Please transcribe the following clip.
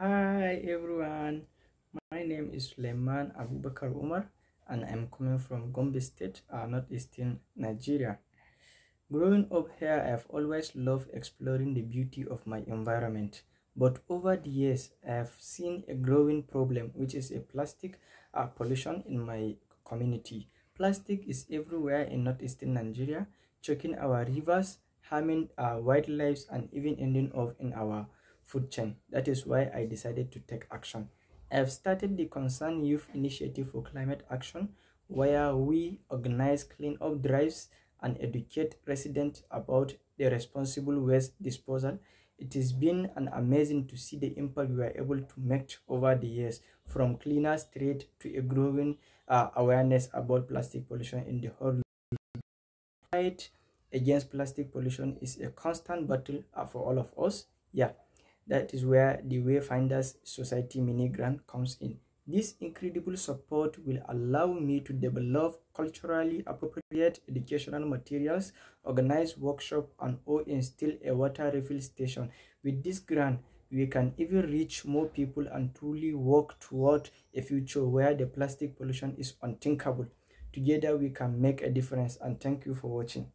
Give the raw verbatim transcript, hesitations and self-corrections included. Hi everyone, my name is Sulaiman Abubakar Umar and I'm coming from Gombe State, uh, North Eastern Nigeria. Growing up here, I've always loved exploring the beauty of my environment, but over the years I've seen a growing problem, which is a plastic uh, pollution in my community. Plastic is everywhere in North Eastern Nigeria, choking our rivers, harming our wildlife, and even ending up in our food chain. That is why I decided to take action. I've started the Concern Youth Initiative for Climate Action, where we organize clean-up drives and educate residents about the responsible waste disposal. It has been an amazing to see the impact we are able to make over the years, from cleaner streets to a growing uh, awareness about plastic pollution in the whole world. Against plastic pollution is a constant battle for all of us. Yeah, that is where the Wayfinders Society mini grant comes in. This incredible support will allow me to develop culturally appropriate educational materials, organize workshops, and or install a water refill station. With this grant, we can even reach more people and truly work toward a future where the plastic pollution is unthinkable. Together, we can make a difference, and thank you for watching.